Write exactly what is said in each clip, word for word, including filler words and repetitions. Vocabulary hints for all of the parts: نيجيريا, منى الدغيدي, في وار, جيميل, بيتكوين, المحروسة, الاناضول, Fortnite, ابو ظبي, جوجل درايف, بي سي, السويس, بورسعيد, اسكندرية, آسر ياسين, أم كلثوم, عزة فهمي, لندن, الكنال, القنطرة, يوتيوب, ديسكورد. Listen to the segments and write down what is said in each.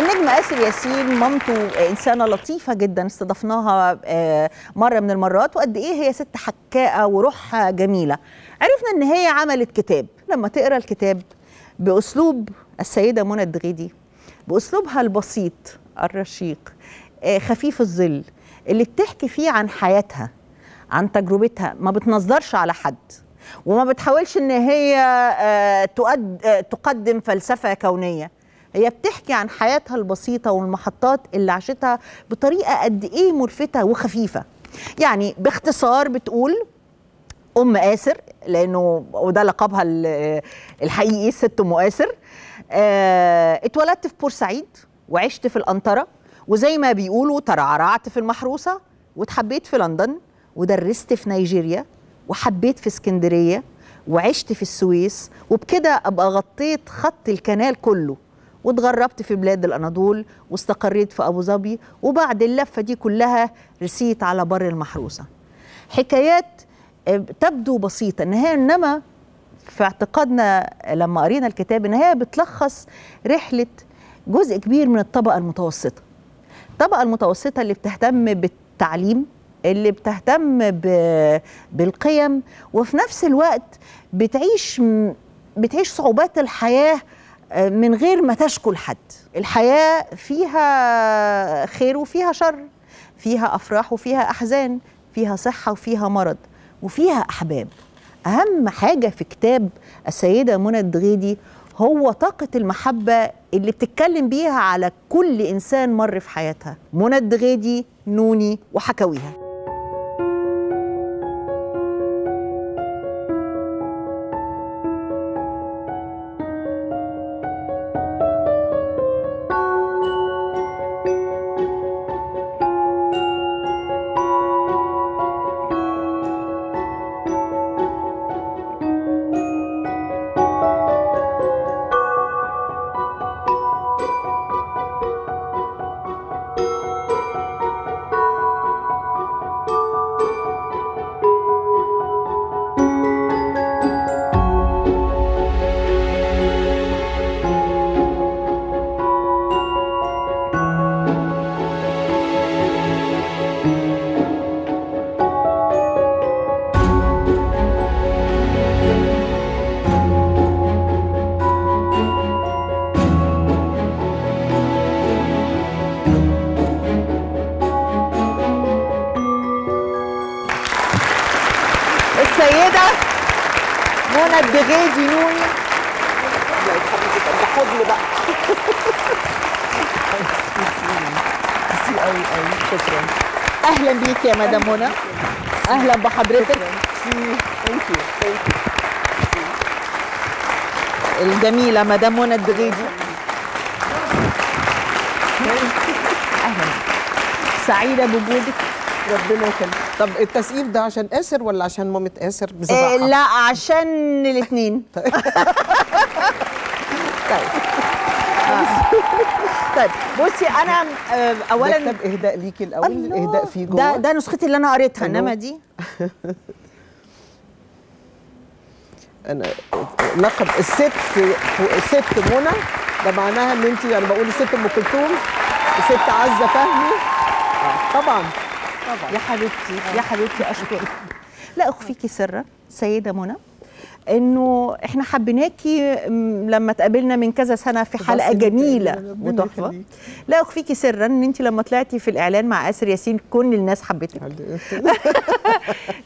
النجم آسر ياسين مامته إنسانة لطيفة جدا، استضفناها مرة من المرات، وقد إيه هي ست حكاءة وروحها جميلة. عرفنا إن هي عملت كتاب، لما تقرأ الكتاب بأسلوب السيدة منى الدغيدي، بأسلوبها البسيط الرشيق خفيف الظل، اللي بتحكي فيه عن حياتها عن تجربتها، ما بتنظرش على حد وما بتحاولش إن هي تقدم فلسفة كونية. هي بتحكي عن حياتها البسيطة والمحطات اللي عاشتها بطريقة قد إيه مرفتة وخفيفة. يعني باختصار بتقول أم آسر، لأنه وده لقبها الحقيقي ست أم آسر. اه اتولدت في بورسعيد وعشت في القنطرة، وزي ما بيقولوا ترعرعت في المحروسة، واتحبيت في لندن، ودرست في نيجيريا، وحبيت في اسكندرية، وعشت في السويس، وبكده أبقى غطيت خط الكنال كله، واتغربت في بلاد الاناضول، واستقريت في ابو ظبي، وبعد اللفه دي كلها رسيت على بر المحروسه. حكايات تبدو بسيطه، ان هي انما في اعتقادنا لما قرينا الكتاب ان هي بتلخص رحله جزء كبير من الطبقه المتوسطه. الطبقه المتوسطه اللي بتهتم بالتعليم، اللي بتهتم بالقيم، وفي نفس الوقت بتعيش بتعيش صعوبات الحياه من غير ما تشكو لحد. الحياة فيها خير وفيها شر، فيها أفراح وفيها أحزان، فيها صحة وفيها مرض، وفيها أحباب. أهم حاجة في كتاب السيدة منى الدغيدي هو طاقة المحبة اللي بتتكلم بيها على كل إنسان مر في حياتها. منى الدغيدي، نوني وحكاويها. السيدة منى الدغيدي نوني. حضن بقى. قوي قوي شكرا. أهلا بيك يا مدام منى. أهلا بحضرتك. الجميلة مدام منى الدغيدي. أهلا. سعيدة بوجودك. ربنا يخليك. طب التسقيف ده عشان آسر ولا عشان مامة آسر بصراحة؟ لا عشان الاثنين. طيب طيب بصي، انا اولا ده كتاب اهداء ليكي الاول، اهداء فيه جوه. ده ده نسختي اللي انا قريتها، انما دي انا لقب الست الست منى، ده معناها ان انت، انا بقول الست ام كلثوم، الست عزة فهمي. طبعا طبعا. يا حبيبتي يا حبيبتي اشكرك. لا اخفيكي سرا سيده منى، انه احنا حبيناكي لما تقابلنا من كذا سنه في حلقه جميله وتحفه. لا اخفيكي سرا ان انت لما طلعتي في الاعلان مع آسر ياسين كل الناس حبتك.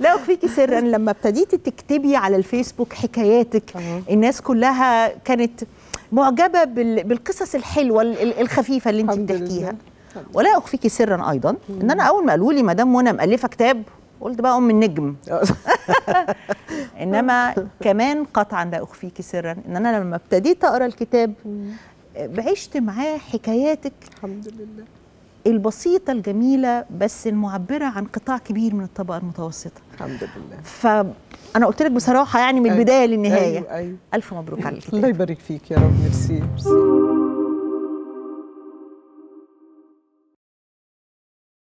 لا اخفيكي سرا لما ابتديتي تكتبي على الفيسبوك حكاياتك الناس كلها كانت معجبه بالقصص الحلوه الخفيفه اللي انت بتحكيها. ولا اخفيكي سرا ايضا ان انا اول ما قالوا لي مدام منى مؤلفه كتاب قلت بقى ام النجم. انما كمان قطعا لا اخفيكي سرا ان انا لما ابتديت اقرا الكتاب بعشت معاه حكاياتك الحمد لله البسيطه الجميله بس المعبره عن قطاع كبير من الطبقه المتوسطه الحمد لله. فانا قلت لك بصراحه يعني من البدايه للنهايه أيوة أيوة. الف مبروك على الكتاب. الله يبارك فيك يا رب. ميرسي ميرسي.